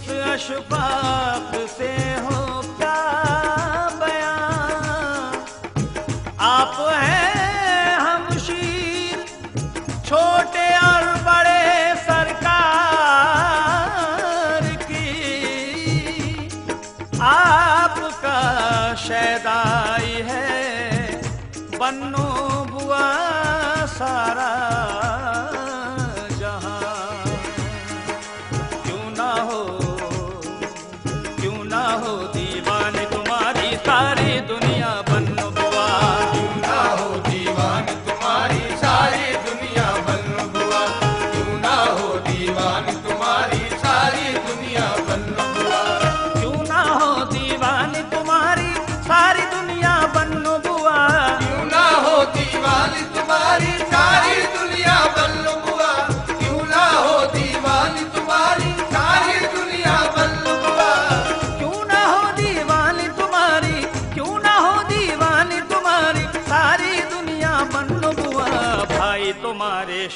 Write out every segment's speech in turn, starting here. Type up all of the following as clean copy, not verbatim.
इस अशफाक से हो क्या बयां, आप हैं हम शीर छोटे और बड़े सरकार की, आपका शैदाई है बन्नो बुआ सारा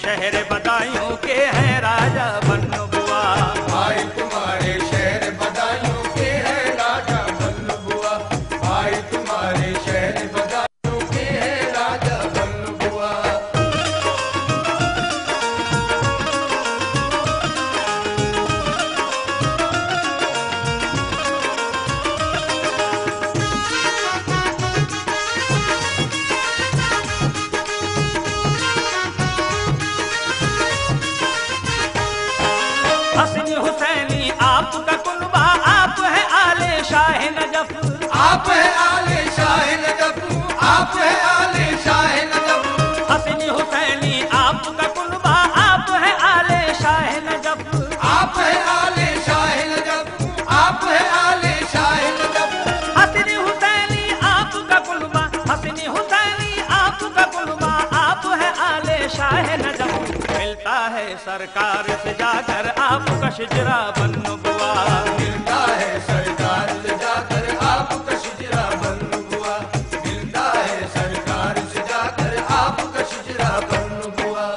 शहर बदायूं के हैं राजा बन्नू बुआ। भाई तुम्हारे शहर बदायूं के हैं राजा बन्नू बुआ। भाई तुम्हारे शहर बदायूं के हैं राजा बन्नू बुआ। आपका कुनबा आप है आले शाह नजफ, आप है आले शाह नजफ, आप है आले शाह नजफ। हसनी हुसैनी आपका कुनबा आप है आले शाह नजफ, आप है आले शाह नजफ, आप है आले शाह नजफ। हसनी हुसैनी आपका कुनबा, हसनी हुसैनी आपका कुनबा, आप है आले शाह नजफ। मिलता है सरकार से जाकर आपका शिजरा बन्नो, मिलता है सरकार से जाकर आपका शिजरा बन्नू बुआ। मिलता है सरकार से जाकर आपका शिजरा बन्नू बुआ।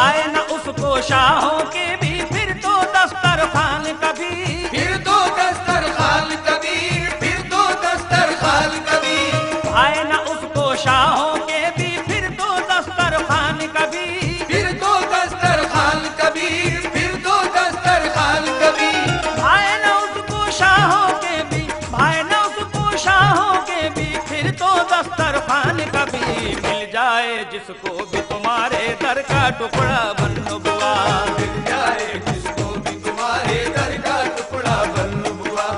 आए ना उसको शाहों के भी फिर तो दस्तरखान कभी, फिर तो दस्तरखान कभी, फिर तो दस्तरखान कभी। आए ना उसको शाहों के भी फिर तो दस्तरखान कभी, फिर तो दस्तरखान कभी, फिर तो दस्तरखान कभी। आए ना उसको शाहों के भी, आए ना उसको शाहों के भी फिर तो दस्तरखान कभी। मिल जाए जिसको भी तुम्हारे दर का टुकड़ा बन्नू बुआ, मिल जाए जिसको भी तुम्हारे दर का टुकड़ा बन्नू बुआ।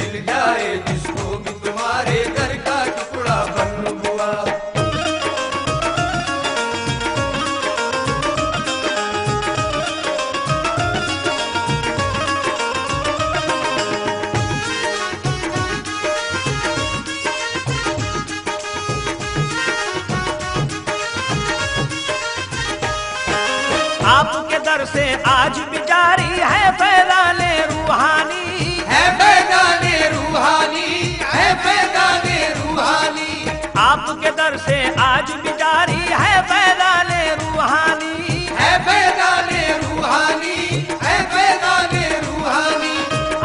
मिल जाए जिसको भी तुम्हारे दर का टुकड़ा बन्नू बुआ। आपके दर से आज भी जारी है फैजाने रूहानी, है फैजाने रूहानी, है फैजाने रूहानी। आपके दर से आज भी जारी है फैजाने रूहानी, है फैजाने रूहानी, है फैजाने रूहानी।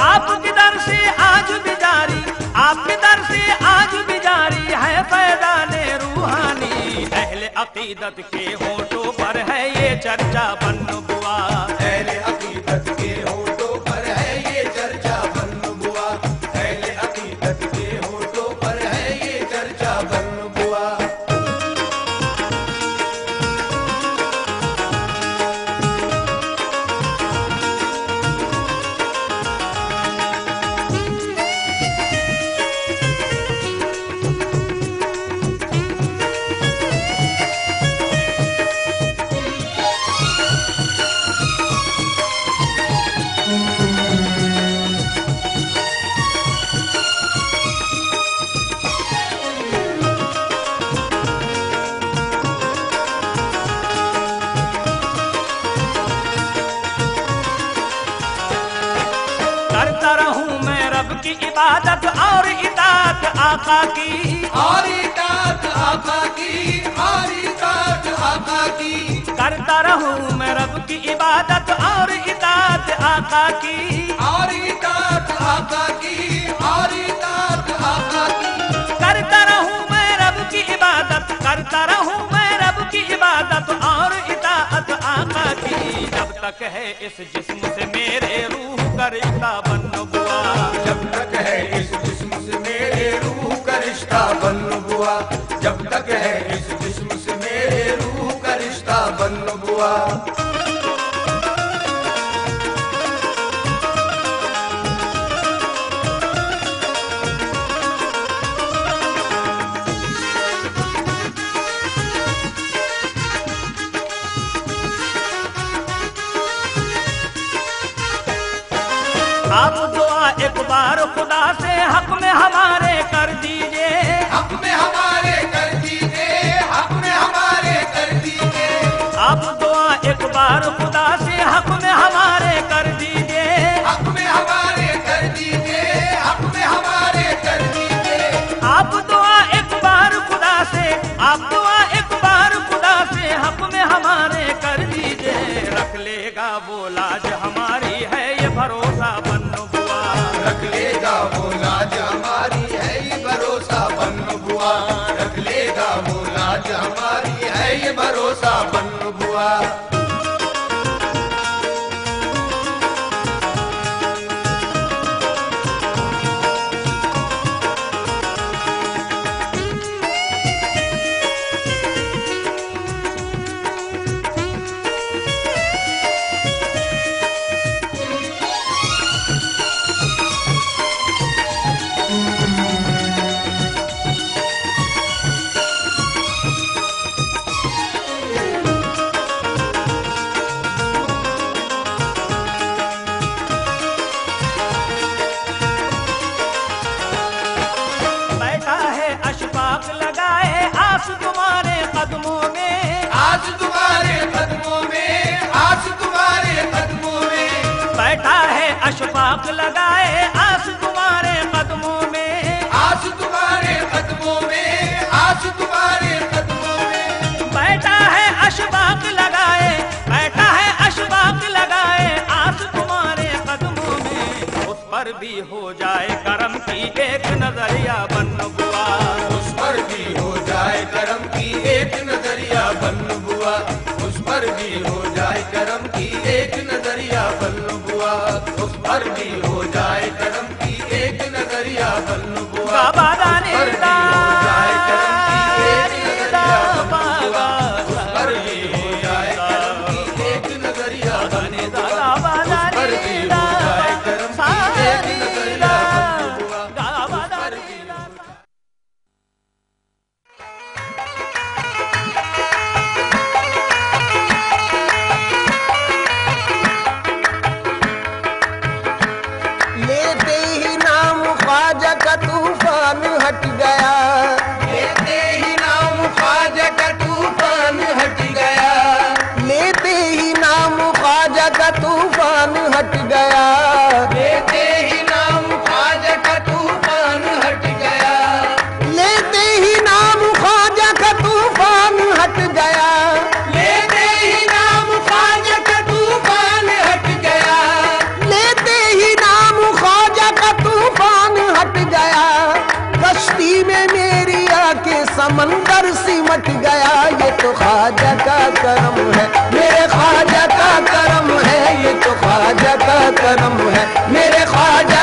आपके दर से आज भी जारी, आपके दर से आज भी जारी है फैजाने रूहानी। अहले अकीदत के होठों पर है ये चर्चा बन्नू बुआ, अहले अकीदत के होठों पर है ये चर्चा बन्नू बुआ। अहले अकीदत के होठों पर है ये चर्चा बन्नू बुआ। की इबादत और इताअत आका की, और इताअत आका की, और इताअत आका की। करता रहूं मैं रब की इबादत और इताअत आका की, और इताअत आका की, और इताअत आका की। करता रहूं मैं रब की इबादत, करता रहूं मैं रब की इबादत और इताअत आका की। जब तक है इस जिस्म से मेरे रूह का रिश्ता बनवा, जब तक है इस जिस्म से मेरे रूह का रिश्ता बनवा, जब तक है इस जिस्म से मेरे रूह का रिश्ता बनवा। आप दुआ एक बार खुदा से हक में हमारे कर दीजिए, हक में हमारे कर दीजिए, हक में हमारे कर दीजिए। आप दुआ एक बार खुदा से हक में हमारे कर दीजिए, हक में हमारे कर दीजिए, हक में हमारे कर दीजिए। आप दुआ एक बार खुदा से, आप दुआ एक बार खुदा से हक में हमारे कर दीजिए। रख लेगा वो लाज हमारी है ये भरोसा, रख लेगा वो लाज हमारी है ये भरोसा बनवा, रख लेगा वो लाज हमारी है ये भरोसा बनवा। अशफाक लगाए आस तुम्हारे कदमों में, आस तुम्हारे कदमों में, आस तुम्हारे कदमों में। बैठा है अशफाक लगाए, बैठा है अशफाक लगाए आस तुम्हारे कदमों में। उस पर भी हो जाए करम की एक नजरिया बनवा, उस पर भी हो जाए करम की एक नजरिया बनवा, उस पर भी हो जाए करम की एक नजरिया बनवा, उस पर भी हो जाए करम की एक नजरिया बनवा। बाबा निदा निदा बाबा, उस पर भी हो जाए करम की एक नजरिया बनवा, बाबा निदा ख्वाजा का करम है मेरे, ख्वाजा का करम है ये तो, ख्वाजा का करम है मेरे, ख्वाजा